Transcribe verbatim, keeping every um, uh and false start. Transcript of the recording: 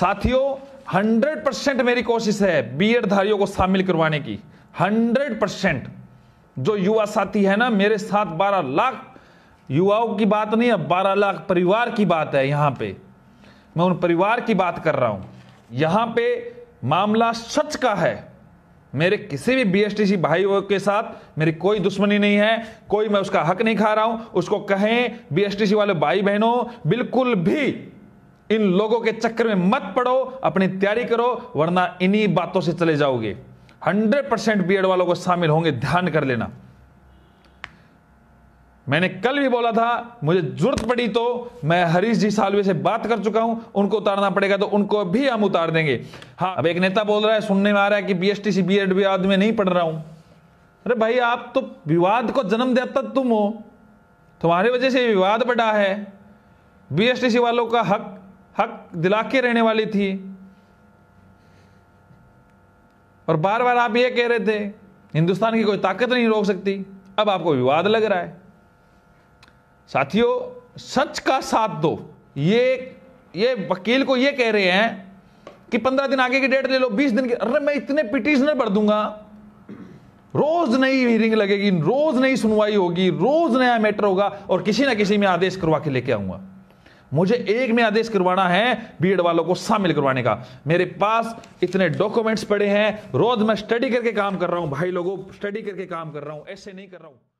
साथियों hundred percent मेरी कोशिश है बीएड धारियों को शामिल करवाने की। हंड्रेड परसेंट जो युवा साथी है ना, मेरे साथ बारह लाख युवाओं की बात नहीं है, बारह लाख परिवार की बात है। यहाँ पे मैं उन परिवार की बात कर रहा हूं, यहाँ पे मामला सच का है। मेरे किसी भी बीएसटीसी भाइयों के साथ मेरी कोई दुश्मनी नहीं है, कोई मैं उसका हक नहीं खा रहा हूं। उसको कहें बीएसटीसी वाले भाई बहनों, बिल्कुल भी इन लोगों के चक्कर में मत पड़ो, अपनी तैयारी करो, वरना इन्हीं बातों से चले जाओगे। हंड्रेड परसेंट बीएड वालों को शामिल होंगे, ध्यान कर लेना। मैंने कल भी बोला था, मुझे जरूरत पड़ी तो मैं हरीश जी सालवे से बात कर चुका हूं, उनको उतारना पड़ेगा तो उनको भी हम उतार देंगे। हाँ, अब एक नेता बोल रहा है, सुनने में आ रहा है कि बीएसटीसी बीएड विवाद में नहीं पढ़ रहा हूं। अरे भाई, आप तो विवाद को जन्म देता तुम हो, तुम्हारी वजह से विवाद बढ़ा है। बीएसटीसी वालों का हक हक दिला के रहने वाली थी, और बार बार आप ये कह रहे थे हिंदुस्तान की कोई ताकत नहीं रोक सकती, अब आपको विवाद लग रहा है। साथियों, सच का साथ दो। ये ये वकील को ये कह रहे हैं कि पंद्रह दिन आगे की डेट ले लो, बीस दिन की। अरे मैं इतने पिटिशनर भर दूंगा, रोज नई हियरिंग लगेगी, रोज नई सुनवाई होगी, रोज नया मैटर होगा, और किसी ना किसी में आदेश करवा के लेके आऊंगा। मुझे एक में आदेश करवाना है बीएड वालों को शामिल करवाने का। मेरे पास इतने डॉक्यूमेंट्स पड़े हैं, रोज मैं स्टडी करके काम कर रहा हूं भाई लोगों, स्टडी करके काम कर रहा हूं, ऐसे नहीं कर रहा हूं।